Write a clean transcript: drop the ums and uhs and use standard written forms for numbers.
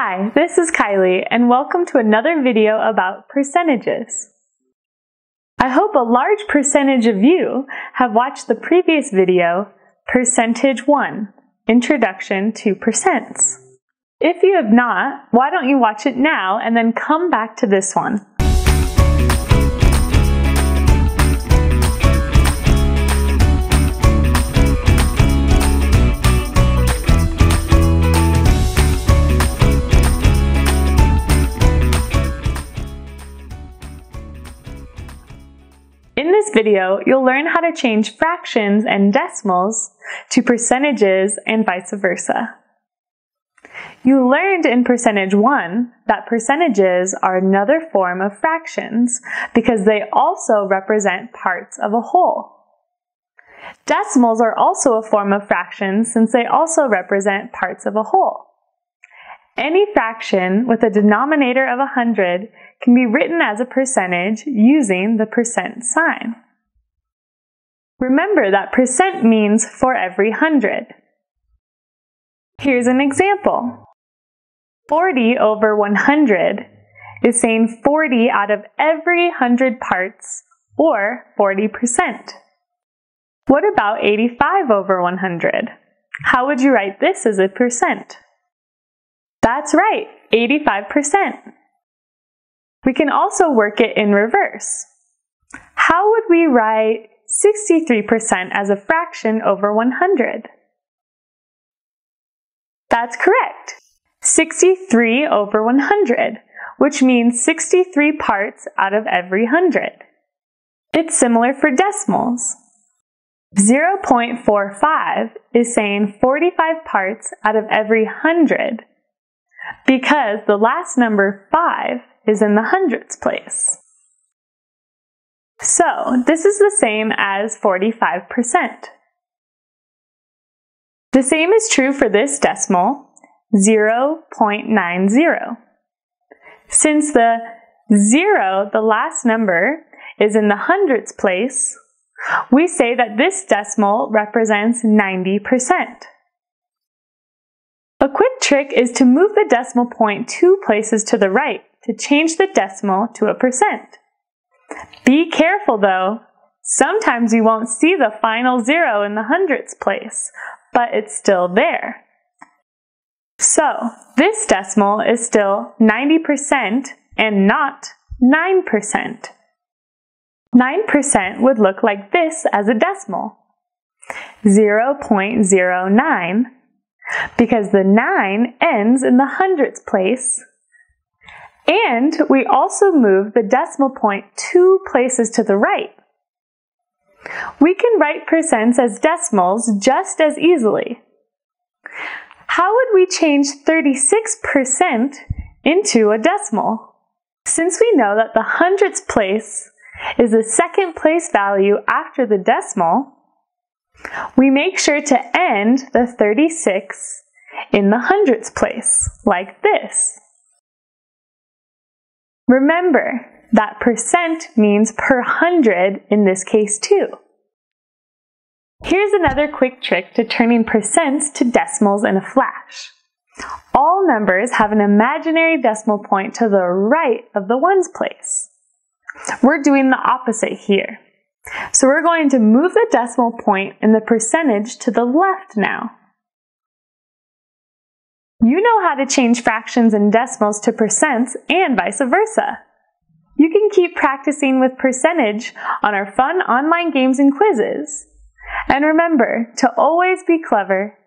Hi, this is Kylie, and welcome to another video about percentages. I hope a large percentage of you have watched the previous video, Percentage 1, Introduction to Percents. If you have not, why don't you watch it now and then come back to this one. In this video, you'll learn how to change fractions and decimals to percentages and vice versa. You learned in Percentage 1 that percentages are another form of fractions because they also represent parts of a whole. Decimals are also a form of fractions since they also represent parts of a whole. Any fraction with a denominator of 100 can be written as a percentage using the percent sign. Remember that percent means for every 100. Here's an example. 40 over 100 is saying 40 out of every 100 parts, or 40%. What about 85 over 100? How would you write this as a percent? That's right, 85%. We can also work it in reverse. How would we write 63% as a fraction over 100? That's correct, 63 over 100, which means 63 parts out of every 100. It's similar for decimals. 0.45 is saying 45 parts out of every 100, because the last number 5 is in the hundredths place. So this is the same as 45%. The same is true for this decimal, 0.90. Since the 0, the last number, is in the hundredths place, we say that this decimal represents 90%. A quick trick is to move the decimal point 2 places to the right to change the decimal to a percent. Be careful though, sometimes you won't see the final 0 in the hundredths place, but it's still there. So this decimal is still 90% and not 9%. 9% would look like this as a decimal, 0.09. because the 9 ends in the hundredths place, and we also move the decimal point 2 places to the right. We can write percents as decimals just as easily. How would we change 36% into a decimal? Since we know that the hundredths place is the second place value after the decimal, we make sure to end the 36 in the hundredths place, like this. Remember that percent means per 100 in this case too. Here's another quick trick to turning percents to decimals in a flash. All numbers have an imaginary decimal point to the right of the ones place. We're doing the opposite here. So we're going to move the decimal point and the percentage to the left now. You know how to change fractions and decimals to percents and vice versa. You can keep practicing with percentage on our fun online games and quizzes. And remember to always be clever.